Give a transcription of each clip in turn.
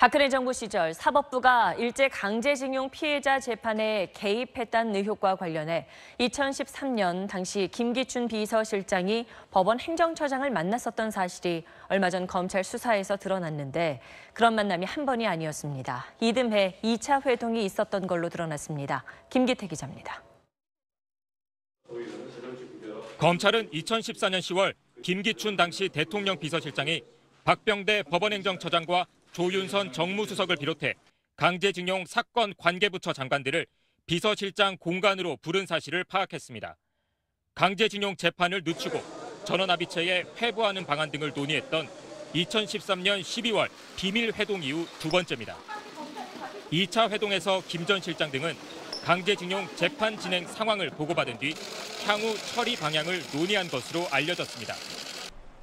박근혜 정부 시절 사법부가 일제강제징용 피해자 재판에 개입했다는 의혹과 관련해 2013년 당시 김기춘 비서실장이 법원행정처장을 만났었던 사실이 얼마 전 검찰 수사에서 드러났는데 그런 만남이 한 번이 아니었습니다. 이듬해 2차 회동이 있었던 걸로 드러났습니다. 김기태 기자입니다. 검찰은 2014년 10월 김기춘 당시 대통령 비서실장이 박병대 법원행정처장과 조윤선 정무수석을 비롯해 강제징용 사건 관계부처 장관들을 비서실장 공간으로 부른 사실을 파악했습니다. 강제징용 재판을 늦추고 전원합의체에 회부하는 방안 등을 논의했던 2013년 12월 비밀 회동 이후 두 번째입니다. 2차 회동에서 김 전 실장 등은 강제징용 재판 진행 상황을 보고받은 뒤 향후 처리 방향을 논의한 것으로 알려졌습니다.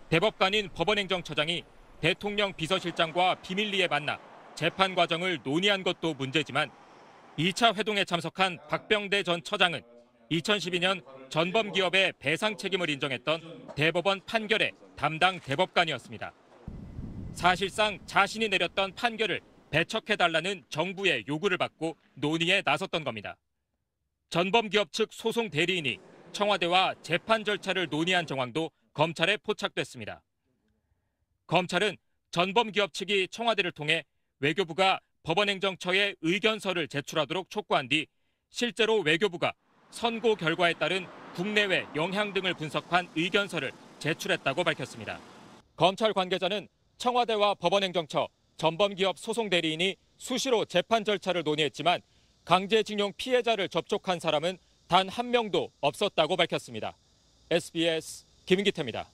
대법관인 법원행정처장이 대통령 비서실장과 비밀리에 만나 재판 과정을 논의한 것도 문제지만 2차 회동에 참석한 박병대 전 처장은 2012년 전범기업의 배상 책임을 인정했던 대법원 판결의 담당 대법관이었습니다. 사실상 자신이 내렸던 판결을 배척해달라는 정부의 요구를 받고 논의에 나섰던 겁니다. 전범기업 측 소송 대리인이 청와대와 재판 절차를 논의한 정황도 검찰에 포착됐습니다. 검찰은 전범기업 측이 청와대를 통해 외교부가 법원행정처에 의견서를 제출하도록 촉구한 뒤 실제로 외교부가 선고 결과에 따른 국내외 영향 등을 분석한 의견서를 제출했다고 밝혔습니다. 검찰 관계자는 청와대와 법원행정처, 전범기업 소송 대리인이 수시로 재판 절차를 논의했지만 강제징용 피해자를 접촉한 사람은 단 한 명도 없었다고 밝혔습니다. SBS 김기태입니다.